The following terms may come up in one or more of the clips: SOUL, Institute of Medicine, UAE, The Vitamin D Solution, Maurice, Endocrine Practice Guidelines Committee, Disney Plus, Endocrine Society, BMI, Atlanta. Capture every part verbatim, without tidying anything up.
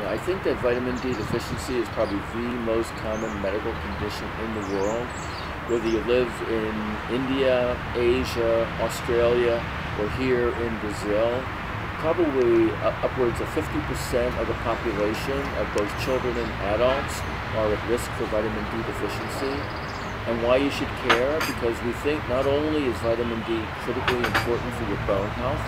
Yeah, I think that vitamin D deficiency is probably the most common medical condition in the world. Whether you live in India, Asia, Australia, or here in Brazil, probably upwards of fifty percent of the population of both children and adults are at risk for vitamin D deficiency. And why you should care, because we think not only is vitamin D critically important for your bone health,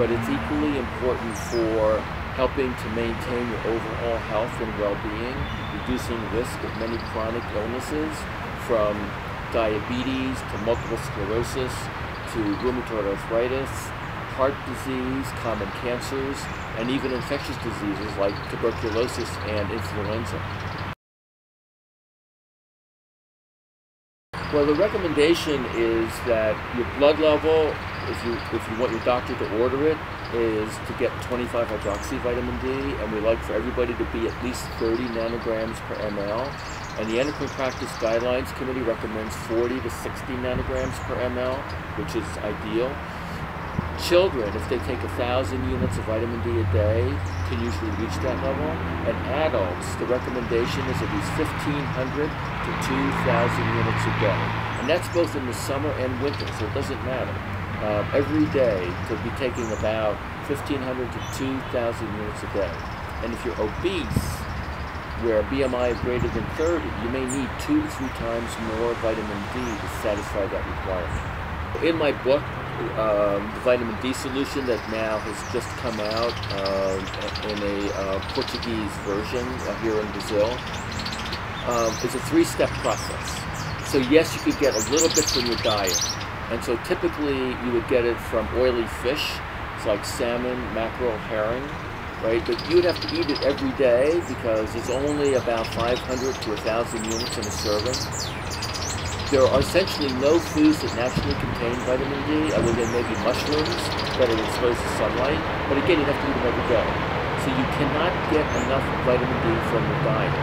but it's equally important for helping to maintain your overall health and well-being, reducing risk of many chronic illnesses from diabetes to multiple sclerosis to rheumatoid arthritis, heart disease, common cancers, and even infectious diseases like tuberculosis and influenza. Well, the recommendation is that your blood level, if you, if you want your doctor to order it, is to get twenty-five hydroxy vitamin D, and we like for everybody to be at least thirty nanograms per M L. And the Endocrine Practice Guidelines Committee recommends forty to sixty nanograms per M L, which is ideal. Children, if they take a thousand units of vitamin D a day, can usually reach that level. And adults, the recommendation is at least fifteen hundred to two thousand units a day. And that's both in the summer and winter, so it doesn't matter. Uh, every day could be taking about fifteen hundred to two thousand units a day. And if you're obese, where a B M I is greater than thirty, you may need two to three times more vitamin D to satisfy that requirement. In my book, Um, the Vitamin D Solution, that now has just come out uh, in a uh, Portuguese version uh, here in Brazil, um, is a three-step process. So yes, you could get a little bit from your diet, and so typically you would get it from oily fish. It's like salmon, mackerel, herring, right? But you would have to eat it every day because it's only about five hundred to one thousand units in a serving. There are essentially no foods that naturally contain vitamin D, other than maybe mushrooms that are exposed to sunlight, but again, you have to eat them every day. So you cannot get enough vitamin D from your diet.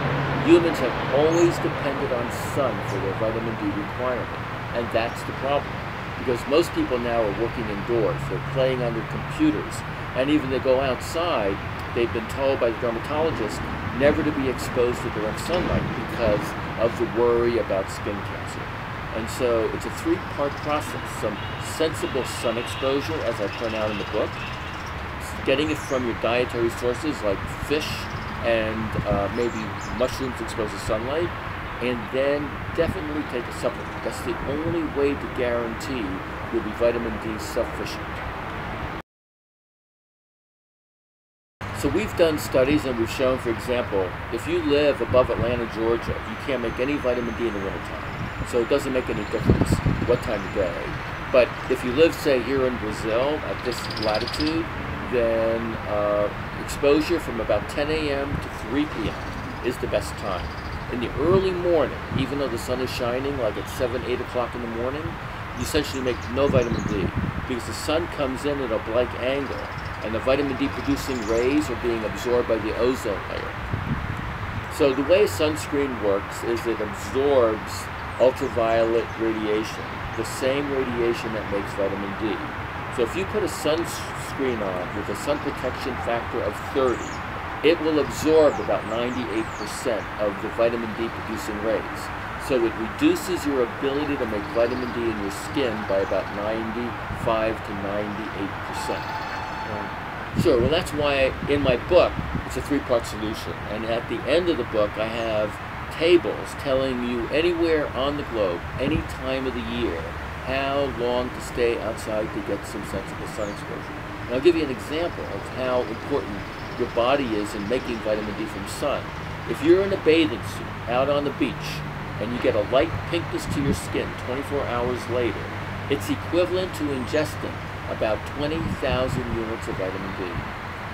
Humans have always depended on sun for their vitamin D requirement, and that's the problem. Because most people now are working indoors, they're playing on their computers, and even they go outside, they've been told by the dermatologist never to be exposed to direct sunlight because of the worry about skin cancer. And so it's a three-part process: some sensible sun exposure, as I point out in the book, getting it from your dietary sources like fish and uh, maybe mushrooms exposed to sunlight, and then definitely take a supplement. That's the only way to guarantee you'll be vitamin D sufficient. So we've done studies and we've shown, for example, if you live above Atlanta, Georgia, you can't make any vitamin D in the wintertime. So it doesn't make any difference what time of day. But if you live, say, here in Brazil at this latitude, then uh, exposure from about ten A M to three P M is the best time. In the early morning, even though the sun is shining, like at seven, eight o'clock in the morning, you essentially make no vitamin D because the sun comes in at a oblique angle, and the vitamin D producing rays are being absorbed by the ozone layer. So the way sunscreen works is it absorbs ultraviolet radiation, the same radiation that makes vitamin D. So if you put a sunscreen on with a sun protection factor of thirty, it will absorb about ninety-eight percent of the vitamin D producing rays. So it reduces your ability to make vitamin D in your skin by about ninety-five to ninety-eight percent. Sure, well that's why in my book it's a three-part solution, and at the end of the book I have tables telling you anywhere on the globe, any time of the year, how long to stay outside to get some sensible sun exposure. And I'll give you an example of how important your body is in making vitamin D from sun. If you're in a bathing suit out on the beach and you get a light pinkness to your skin twenty-four hours later, it's equivalent to ingesting about twenty thousand units of vitamin D.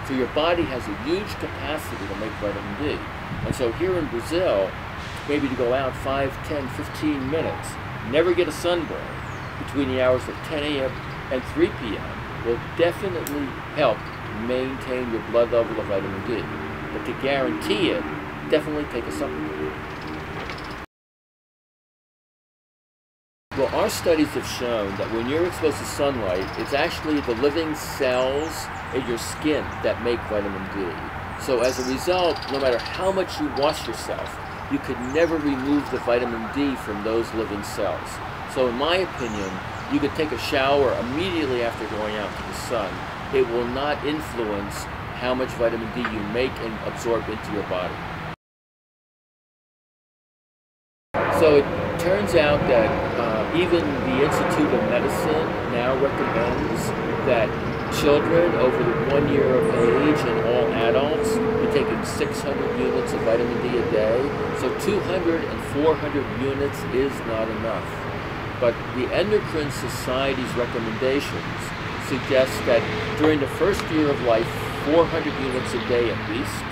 So your body has a huge capacity to make vitamin D. And so here in Brazil, maybe to go out five, ten, fifteen minutes, never get a sunburn between the hours of ten A M and three P M will definitely help maintain your blood level of vitamin D. But to guarantee it, definitely take a supplement. Well, our studies have shown that when you're exposed to sunlight, it's actually the living cells in your skin that make vitamin D. So as a result, no matter how much you wash yourself, you could never remove the vitamin D from those living cells. So in my opinion, you could take a shower immediately after going out to the sun. It will not influence how much vitamin D you make and absorb into your body. So it turns out that uh, even the Institute of Medicine now recommends that children over the one year of age and all adults be taking six hundred units of vitamin D a day. So two hundred and four hundred units is not enough. But the Endocrine Society's recommendations suggest that during the first year of life, four hundred units a day at least,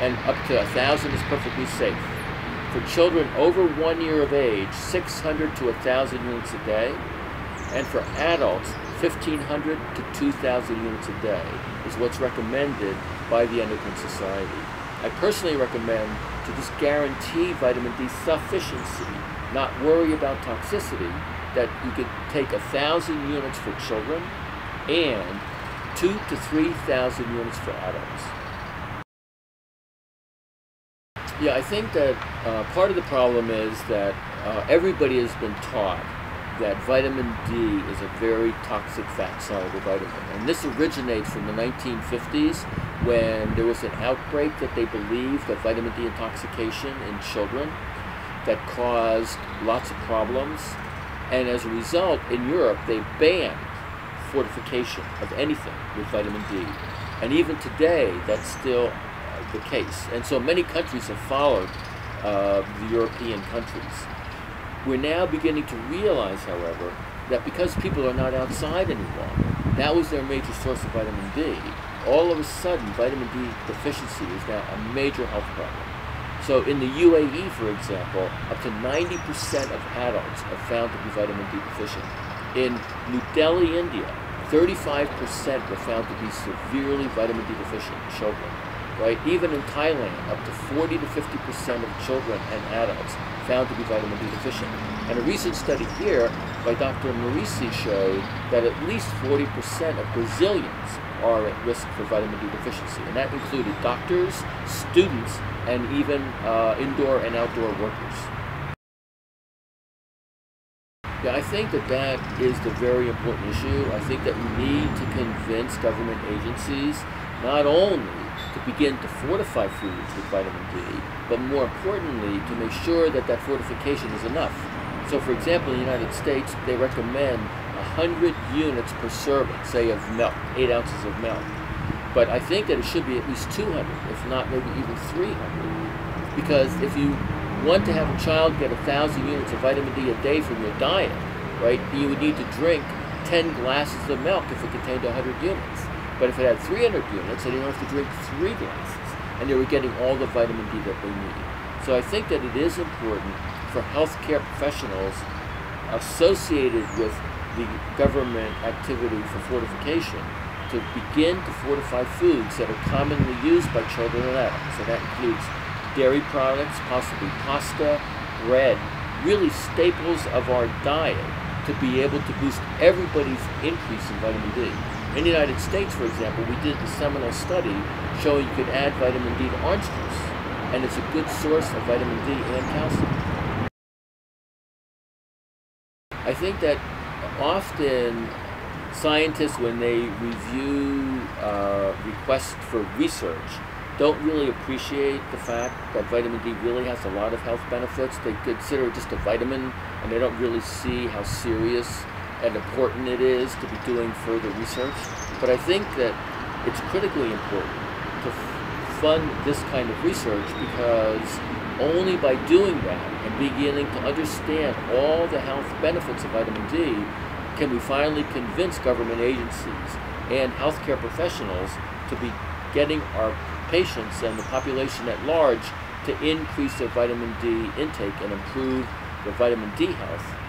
and up to one thousand is perfectly safe. For children over one year of age, six hundred to one thousand units a day, and for adults, fifteen hundred to two thousand units a day is what's recommended by the Endocrine Society. I personally recommend to just guarantee vitamin D sufficiency, not worry about toxicity, that you could take a thousand units for children and two to three thousand units for adults. Yeah, I think that uh, part of the problem is that uh, everybody has been taught that vitamin D is a very toxic fat soluble vitamin, and this originates from the nineteen fifties when there was an outbreak that they believed of vitamin D intoxication in children that caused lots of problems, and as a result in Europe they banned fortification of anything with vitamin D, and even today that's still uh, the case, and so many countries have followed uh, the European countries. We're now beginning to realize, however, that because people are not outside any longer, that was their major source of vitamin D, all of a sudden vitamin D deficiency is now a major health problem. So in the U A E, for example, up to ninety percent of adults are found to be vitamin D deficient. In New Delhi, India, thirty-five percent were found to be severely vitamin D deficient children, right? Even in Thailand, up to forty to fifty percent of children and adults found to be vitamin D deficient. And a recent study here by Doctor Maurice showed that at least forty percent of Brazilians are at risk for vitamin D deficiency, and that included doctors, students, and even uh, indoor and outdoor workers. Yeah, I think that that is the very important issue. I think that we need to convince government agencies not only to begin to fortify foods with vitamin D, but more importantly, to make sure that that fortification is enough. So for example, in the United States, they recommend one hundred units per serving, say of milk, eight ounces of milk. But I think that it should be at least two hundred, if not maybe even three hundred. Because if you want to have a child get one thousand units of vitamin D a day from your diet, right, you would need to drink ten glasses of milk if it contained one hundred units. But if it had three hundred units, then you don't have to drink three glasses, and they were getting all the vitamin D that they needed. So I think that it is important for healthcare professionals associated with the government activity for fortification to begin to fortify foods that are commonly used by children and adults. So that includes dairy products, possibly pasta, bread, really staples of our diet to be able to boost everybody's increase in vitamin D. In the United States, for example, we did the seminal study showing you could add vitamin D to orange juice, and it's a good source of vitamin D and calcium. I think that often scientists, when they review uh, requests for research, don't really appreciate the fact that vitamin D really has a lot of health benefits. They consider it just a vitamin, and they don't really see how serious and important it is to be doing further research. But I think that it's critically important to fund this kind of research, because only by doing that and beginning to understand all the health benefits of vitamin D can we finally convince government agencies and healthcare professionals to be getting our patients and the population at large to increase their vitamin D intake and improve their vitamin D health.